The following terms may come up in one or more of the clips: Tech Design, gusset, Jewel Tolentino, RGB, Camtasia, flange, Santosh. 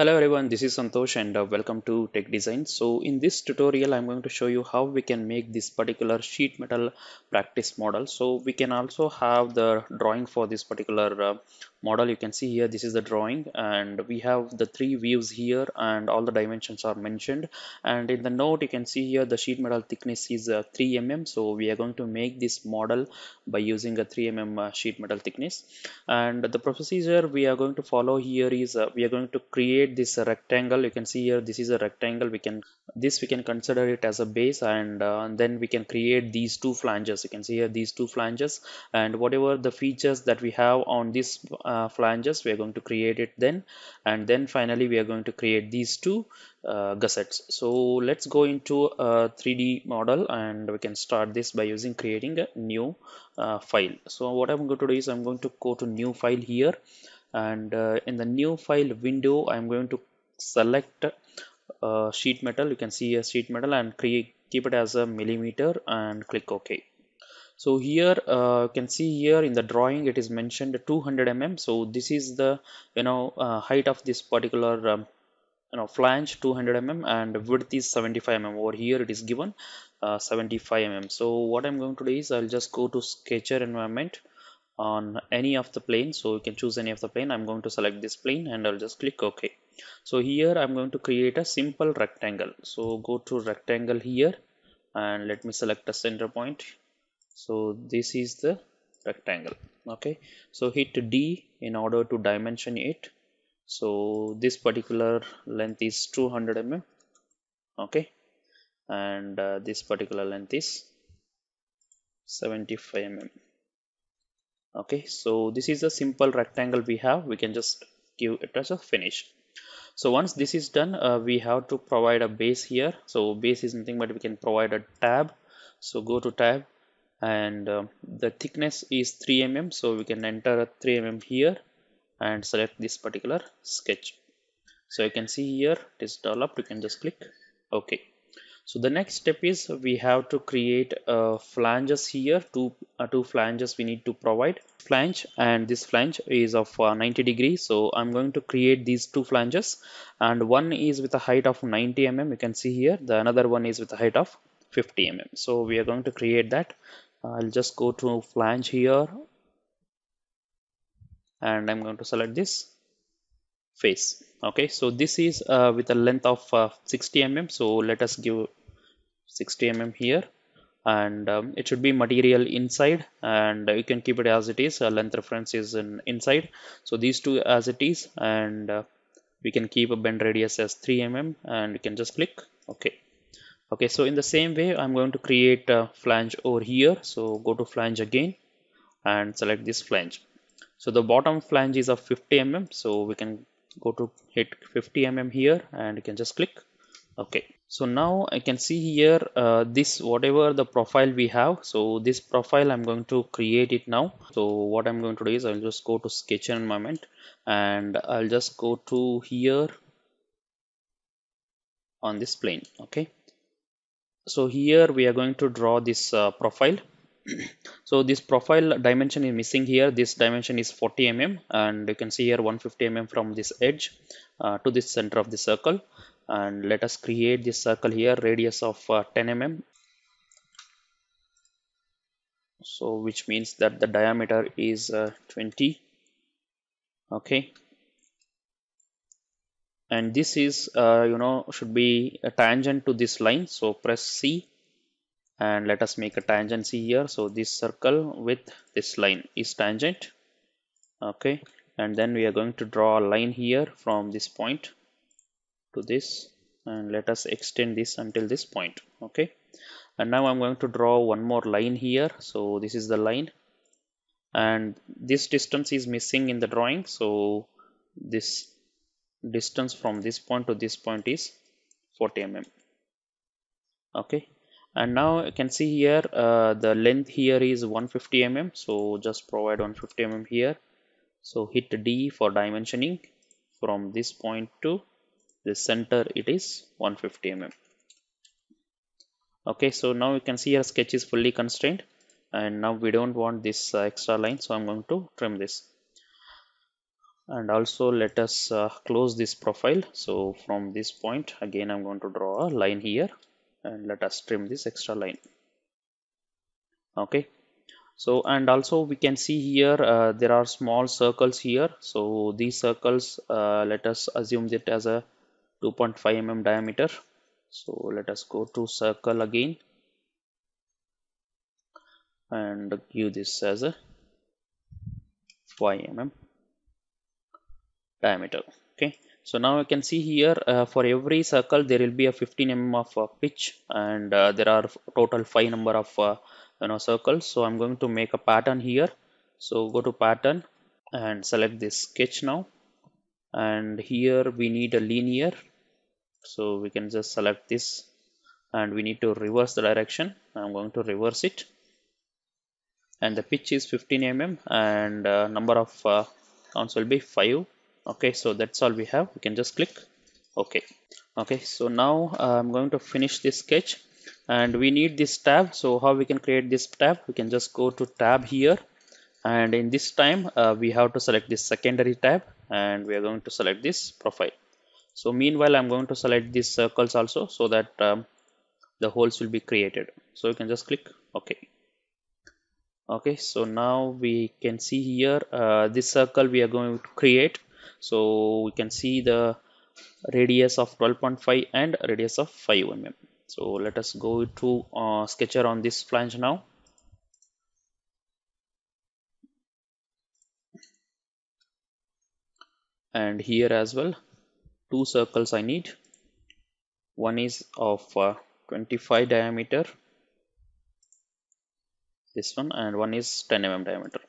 Hello everyone, this is Santosh and welcome to Tech Design. So in this tutorial I'm going to show you how we can make this particular sheet metal practice model. So we can also have the drawing for this particular model. You can see here this is the drawing and we have the three views here and all the dimensions are mentioned, and in the note you can see here the sheet metal thickness is 3 mm. So we are going to make this model by using a 3 mm sheet metal thickness, and the procedure we are going to follow here is we are going to create this rectangle. You can see here this is a rectangle. We can consider it as a base, and then we can create these two flanges. You can see here these two flanges, and whatever the features that we have on these flanges we are going to create it then, and then finally we are going to create these two gussets. So let's go into a 3D model and we can start this by using creating a new file. So what I'm going to do is I'm going to go to new file here, and in the new file window I'm going to select sheet metal. You can see a sheet metal and keep it as a millimeter and click OK. So here you can see here in the drawing it is mentioned 200 mm. So this is the height of this particular flange, 200 mm, and width is 75 mm. Over here it is given 75 mm. So what I'm going to do is I'll just go to sketcher environment on any of the plane. So you can choose any of the plane. I'm going to select this plane and I'll just click OK. So here I'm going to create a simple rectangle. So go to rectangle here and let me select a center point. So this is the rectangle. Okay, so hit D in order to dimension it. So this particular length is 200 mm. Okay, and this particular length is 75 mm. Okay, so this is a simple rectangle we have. We can just give it as a finish. So once this is done, we have to provide a base here. So base is nothing but we can provide a tab. So go to tab, and the thickness is 3 mm. So we can enter a 3 mm here and select this particular sketch. So you can see here it is developed. You can just click OK. So the next step is we have to create flanges here. Two flanges we need to provide. Flange and this flange is of 90 degrees. So I'm going to create these two flanges, and one is with a height of 90 mm. You can see here the another one is with a height of 50 mm. So we are going to create that. I'll just go to flange here, and I'm going to select this face. Okay, so this is with a length of 60 mm. So let us give 60 mm here, and it should be material inside, and you can keep it as it is. Length reference is inside, so these two as it is, and we can keep a bend radius as 3 mm, and you can just click OK. Okay, so in the same way I'm going to create a flange over here. So go to flange again and select this flange. So the bottom flange is of 50 mm. So we can go to hit 50 mm here, and you can just click OK. So now I can see here this whatever the profile we have. So this profile I'm going to create it now. So what I'm going to do is I'll just go to sketch environment, and I'll just go to here on this plane. OK, so here we are going to draw this profile. So this profile dimension is missing here. This dimension is 40 mm, and you can see here 150 mm from this edge to this center of the circle. And let us create this circle here, radius of 10 mm. So which means that the diameter is 20. Okay, and this is should be a tangent to this line. So press C, and let us make a tangency here. So this circle with this line is tangent. Okay, and then we are going to draw a line here from this point to this, and let us extend this until this point. Okay, and now I'm going to draw one more line here. So this is the line, and this distance is missing in the drawing. So this distance from this point to this point is 40 mm. Okay, and now you can see here the length here is 150 mm. So just provide 150 mm here. So hit D for dimensioning. From this point to the center it is 150 mm. Okay, so now you can see our sketch is fully constrained, and now we don't want this extra line. So I'm going to trim this. And also let us close this profile. So from this point again I'm going to draw a line here and let us trim this extra line. Okay, so and also we can see here there are small circles here. So these circles, let us assume that as a 2.5 mm diameter. So let us go to circle again and give this as a 5 mm diameter. Okay, so now you can see here for every circle there will be a 15 mm of pitch, and there are total 5 number of circles. So I'm going to make a pattern here. So go to pattern and select this sketch now, and here we need a linear. So we can just select this and we need to reverse the direction. I'm going to reverse it, and the pitch is 15 mm and number of counts will be 5. Okay, so that's all we have. We can just click OK. Okay, so now I'm going to finish this sketch, and we need this tab. So how we can create this tab? We can just go to tab here, and in this time we have to select this secondary tab, and we are going to select this profile. So meanwhile I'm going to select these circles also, so that the holes will be created. So you can just click OK. Okay, so now we can see here this circle we are going to create. So we can see the radius of 12.5 and radius of 5 mm. So let us go to sketcher on this flange now. And here as well, two circles I need. One is of 25 diameter, this one, and one is 10 mm diameter.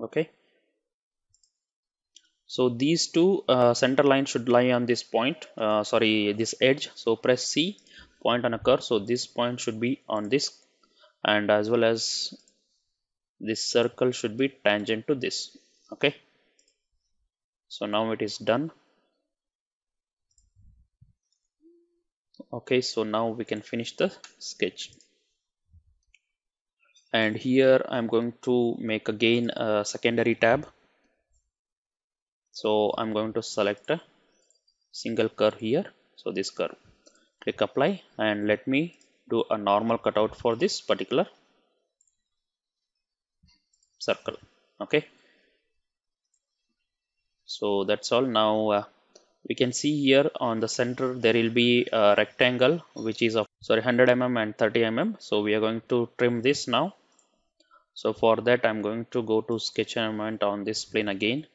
Okay, so these two center lines should lie on this point, this edge. So press C, point on a curve. So this point should be on this, and as well as this circle should be tangent to this. Okay, so now it is done. Okay, so now we can finish the sketch. And here I'm going to make again a secondary tab. So I'm going to select a single curve here. So this curve, click apply, and let me do a normal cutout for this particular circle. Okay, so that's all. Now we can see here on the center there will be a rectangle which is of 100 mm and 30 mm. So we are going to trim this now. So for that I'm going to go to sketch element on this plane again,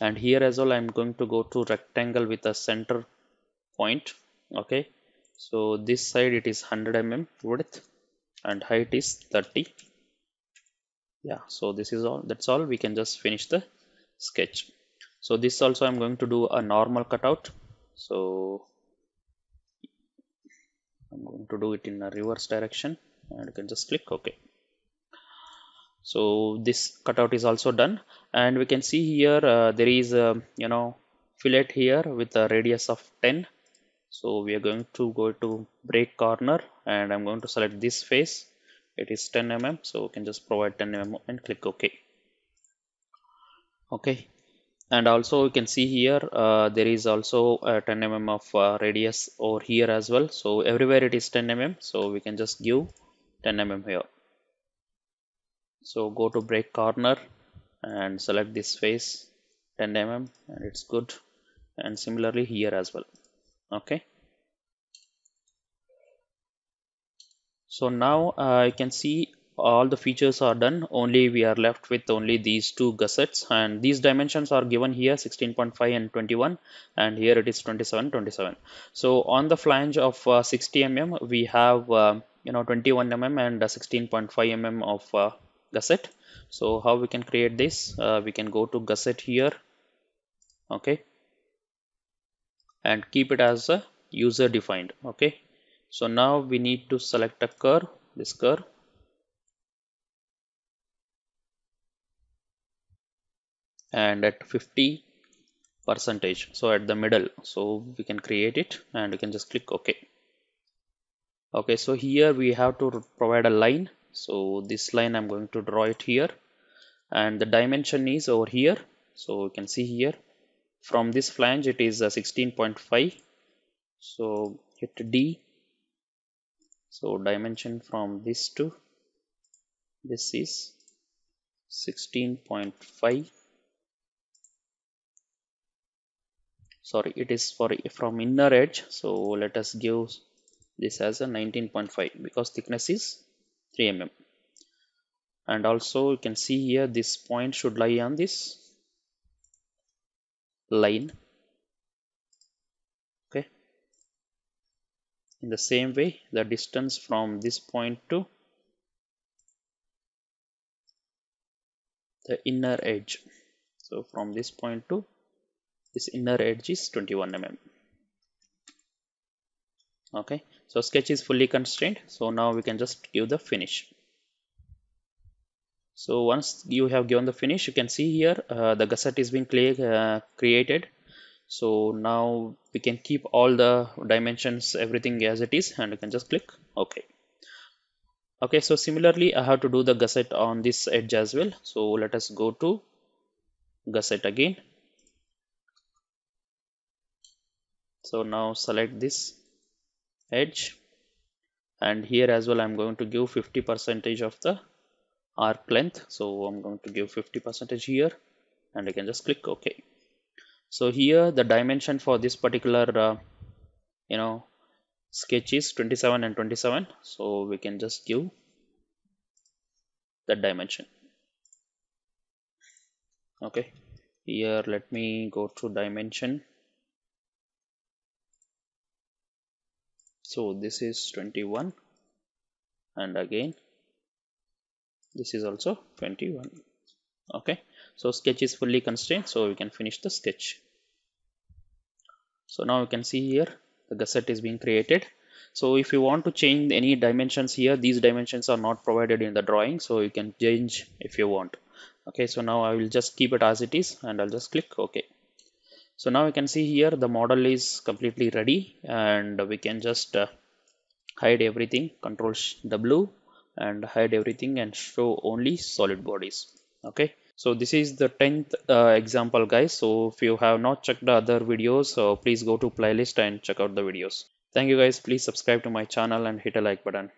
and here as well I'm going to go to rectangle with a center point. Okay, so this side it is 100 mm width and height is 30. Yeah, so this is all. That's all. We can just finish the sketch. So this also I'm going to do a normal cutout. So I'm going to do it in a reverse direction, and you can just click OK. So this cutout is also done, and we can see here there is a fillet here with a radius of 10. So we are going to go to break corner, and I'm going to select this face. It is 10 mm, so we can just provide 10 mm and click OK. Okay, and also you can see here there is also a 10 mm of radius over here as well. So everywhere it is 10 mm, so we can just give 10 mm here. So go to break corner and select this face, 10 mm, and it's good. And similarly here as well. Okay. So now you can see all the features are done. Only we are left with only these two gussets, and these dimensions are given here, 16.5 and 21, and here it is 27. So on the flange of 60 mm we have 21 mm and 16.5 mm of gusset. So how we can create this? We can go to gusset here. Okay, and keep it as a user defined. Okay, so now we need to select a curve, this curve. And at 50%, so at the middle, so we can create it, and we can just click OK. Okay, so here we have to provide a line. So this line I'm going to draw it here, and the dimension is over here. So you can see here from this flange it is 16.5. so hit D. So dimension from this to this is 16.5. Sorry, it is from inner edge, so let us give this as a 19.5 because thickness is 3 mm. And also you can see here this point should lie on this line. Okay, in the same way the distance from this point to the inner edge, so from this point to this inner edge is 21 mm. Okay, so sketch is fully constrained. So now we can just give the finish. So once you have given the finish, you can see here the gusset is being created. So now we can keep all the dimensions, everything as it is, and you can just click OK. Okay, so similarly I have to do the gusset on this edge as well. So let us go to gusset again. So now select this edge, and here as well I'm going to give 50% of the arc length. So I'm going to give 50% here, and I can just click OK. So here the dimension for this particular sketch is 27 and 27, so we can just give that dimension. Okay, here let me go to dimension. So this is 21, and again this is also 21. Okay, so sketch is fully constrained, so we can finish the sketch. So now you can see here the gusset is being created. So if you want to change any dimensions here, these dimensions are not provided in the drawing, so you can change if you want. Okay, so now I will just keep it as it is, and I'll just click OK. So now you can see here the model is completely ready, and we can just hide everything, Ctrl+W, and hide everything and show only solid bodies. Okay, so this is the 10th example, guys. So if you have not checked the other videos, please go to playlist and check out the videos. Thank you guys. Please subscribe to my channel and hit a like button.